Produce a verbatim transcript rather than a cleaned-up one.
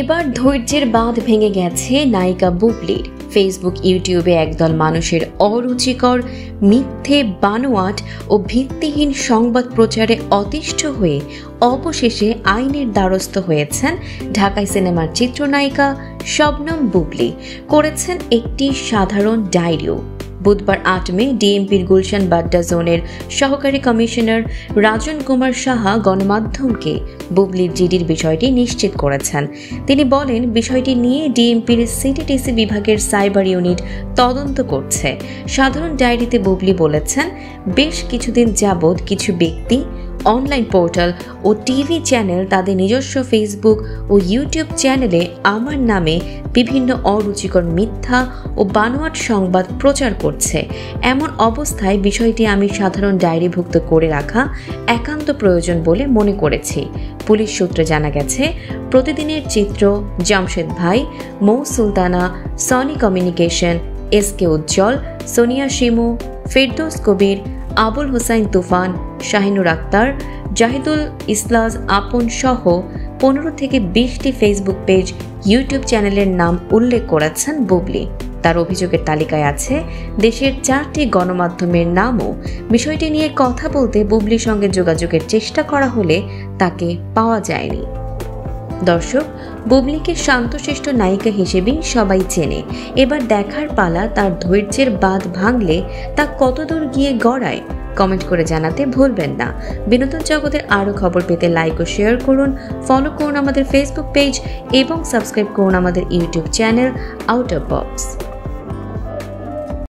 এবার ধৈর্যের বাঁধ ভেঙে গেছে নায়িকা বুবলির। ফেসবুক, ইউটিউবে একদল মানুষের অরুচিকর, মিথ্যে, বানোয়াট ও ভিত্তিহীন সংবাদ প্রচারে অতিষ্ঠ হয়ে অবশেষে আইনের দ্বারস্থ হয়েছেন ঢাকাই সিনেমার চিত্রনায়িকা শবনম বুবলি। করেছেন একটি সাধারণ ডায়েরিও। বুধবার আট মে ডিএমপির গুলশান বাড্ডা জোনের সহকারী কমিশনার রাজন কুমার সাহা গণমাধ্যমকে বুবলির জিডির বিষয়টি নিশ্চিত করেছেন। তিনি বলেন, বিষয়টি নিয়ে ডিএমপির সিটিটিসি বিভাগের সাইবার ইউনিট তদন্ত করছে। সাধারণ ডায়েরিতে বুবলি বলেছেন, বেশ কিছুদিন যাবৎ কিছু ব্যক্তি, অনলাইন পোর্টাল ও টিভি চ্যানেল তাদের নিজস্ব ফেসবুক ও ইউটিউব চ্যানেলে আমার নামে বিভিন্ন অরুচিকর, মিথ্যা ও বানোয়াট সংবাদ প্রচার করছে। এমন অবস্থায় বিষয়টি আমি সাধারণ ডায়েরিভুক্ত করে রাখা একান্ত প্রয়োজন বলে মনে করেছি। পুলিশ সূত্রে জানা গেছে, প্রতিদিনের চিত্র, জামশেদ ভাই, Mou Sultana, Sony communication, SK Ujjal, Sonia Shimu, Firdous Kabir, Abul Hossain Tufan, Shahinur Akter, Jahidul Islam Apon সহ পনেরো থেকে বিশটি ফেসবুক পেজ, ইউটিউব চ্যানেলের নাম উল্লেখ করেছেন বুবলি। তার অভিযোগের তালিকায় আছে দেশের চারটি গণমাধ্যমের নামও। বিষয়টি নিয়ে কথা বলতে বুবলির সঙ্গে যোগাযোগের চেষ্টা করা হলে তাকে পাওয়া যায়নি। দর্শক, বুবলিকে শান্তশিষ্ট নায়িকা হিসেবেই সবাই চেনে। এবার দেখার পালা তার ধৈর্যের বাঁধ ভাঙলে তা কতদূর গিয়ে গড়ায়। কমেন্ট করে জানাতে ভুলবেন না। বিনোদন জগতের আরও খবর পেতে লাইক ও শেয়ার করুন, ফলো করুন আমাদের ফেসবুক পেজ এবং সাবস্ক্রাইব করুন আমাদের YouTube channel out of box.